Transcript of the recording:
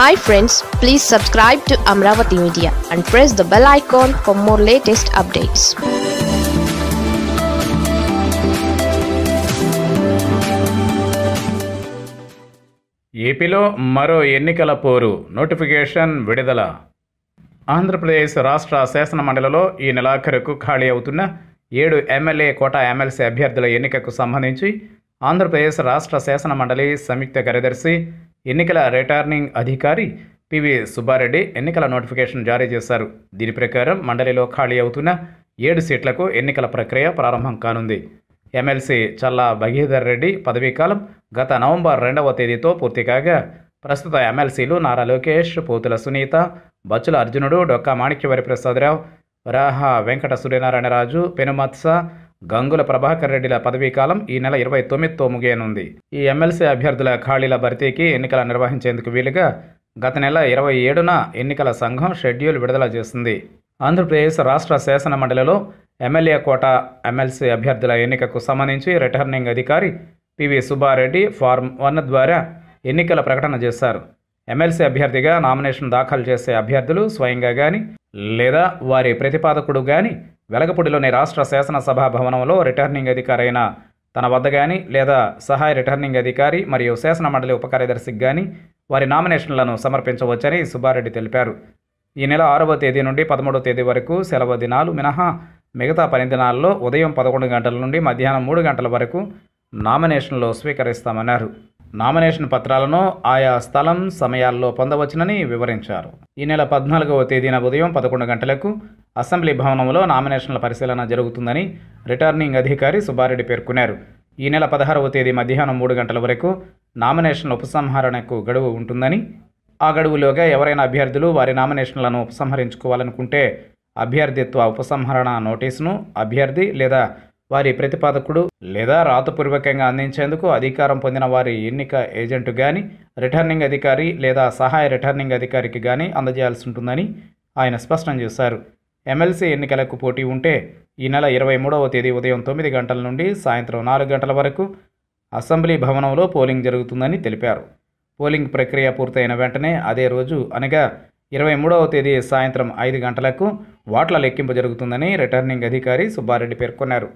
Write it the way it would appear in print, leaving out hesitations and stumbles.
Hi friends, please subscribe to Amravati Media and press the bell icon for more latest updates. ఏపీలో మరో ఎన్నికల పోరు notification విడుదల. ఆంధ్రప్రదేశ్ రాష్ట్ర శాసన మండలిలో ఈ నెలాఖరుకు ఖాళీ అవుతున్న 7 MLA కోటా MLC అభ్యర్థుల ఎన్నికకు సంబంధించి ఆంధ్రప్రదేశ్ రాష్ట్ర శాసన మండలి సంయుక్త కార్యదర్శి ఎన్నికల రిటర్నింగ్ అధికారి PV Subba Reddy ఎన్నికల నోటిఫికేషన్ జారీ చేశారు. దీని ప్రకారం మండలిలో ఖాళీ అవుతున్న 7 సీట్లకు ఎన్నికల ప్రక్రియ ప్రారంభం కానుంది. MLC చల్లా భగీధర్ రెడ్డి పదవీకాలం గత నవంబర్ 2వ తేదీతో పూర్తి కాగా ప్రస్తుత MLCలు నారా లోకేష్, పోతుల సునీత, బచ్చుల అర్జునుడు, డొక్కా మాణిక్య వరప్రసాదరావు, రాహా వెంకట సూర్యనారాయణరాజు, పెనుమత్స, గంగుల ప్రభాకర్ రెడ్డిల పదవీకాలం ఈ నెల 29తో ముగియనుంది. ఈ MLC అభ్యర్థుల ఖాళీల భర్తీకి ఎన్నికలు నిర్వహించేందుకు వీలుగా గత నెల 27న ఎన్నికల సంఘం షెడ్యూల్ విడుదల చేసింది. ఆంధ్రప్రదేశ్ రాష్ట్ర శాసన మండలిలో MLA కోటా MLC అభ్యర్థుల ఎన్నికకు సంబంధించి రిటర్నింగ్ అధికారి PV Subba Reddy ఫార్మ్ 1 ద్వారా ఎన్నికల ప్రకటన చేశారు. MLC అభ్యర్థిగా నామినేషన్ దాఖలు చేసే అభ్యర్థులు స్వయంగా కానీ లేదా వారి ప్రతిపాదకుడు కానీ వెలగపూడిలోని రాష్ట్ర శాసనసభ భవనంలో రిటర్నింగ్ అధికారి అయిన తన వద్ద కానీ లేదా సహాయ రిటర్నింగ్ అధికారి మరియు శాసన మండలి ఉపకార్యదర్శికి కానీ వారి నామినేషన్లను సమర్పించవచ్చని Subba Reddy తెలిపారు. ఈ నెల 6వ తేదీ నుండి 13వ తేదీ వరకు సెలవు దినాలు మినహా మిగతా 10 దినాల్లో ఉదయం 11 గంటల నుండి మధ్యాహ్నం 3 గంటల వరకు నామినేషన్లో స్వీకరిస్తామన్నారు. నామినేషన్ పత్రాలను ఆయా స్థలం సమయాల్లో పొందవచ్చునని వివరించారు. ఈ నెల 14వ తేదీన ఉదయం 11 గంటలకు అసెంబ్లీ భవనంలో నామినేషన్ల పరిశీలన జరుగుతుందని రిటర్నింగ్ అధికారి Subba Reddy పేర్కొన్నారు. ఈ నెల 16వ తేదీ మధ్యాహ్నం 3 గంటల వరకు నామినేషన్ల ఉపసంహరణకు గడువు ఉంటుందని, ఆ గడువులోగా ఎవరైనా అభ్యర్థులు వారి నామినేషన్లను ఉపసంహరించుకోవాలనుకుంటే అభ్యర్థిత్వ ఉపసంహరణ నోటీసును అభ్యర్థి లేదా వారి ప్రతిపాదకుడు లేదా రాతపూర్వకంగా అందించేందుకు అధికారం పొందిన వారి ఎన్నిక ఏజెంటు కానీ రిటర్నింగ్ అధికారి లేదా సహాయ రిటర్నింగ్ అధికారికి కానీ అందజేయాల్సి ఉంటుందని ఆయన స్పష్టం చేశారు. MLC ఎన్నికలకు పోటీ ఉంటే ఈ నెల 23వ తేదీ ఉదయం 9 గంటల నుండి సాయంత్రం 4 గంటల వరకు అసెంబ్లీ భవనంలో పోలింగ్ జరుగుతుందని తెలిపారు. పోలింగ్ ప్రక్రియ పూర్తయిన వెంటనే అదే రోజు అనగా 23వ తేదీ సాయంత్రం 5 గంటలకు ఓట్ల లెక్కింపు జరుగుతుందని రిటర్నింగ్ అధికారి Subba Reddy పేర్కొన్నారు.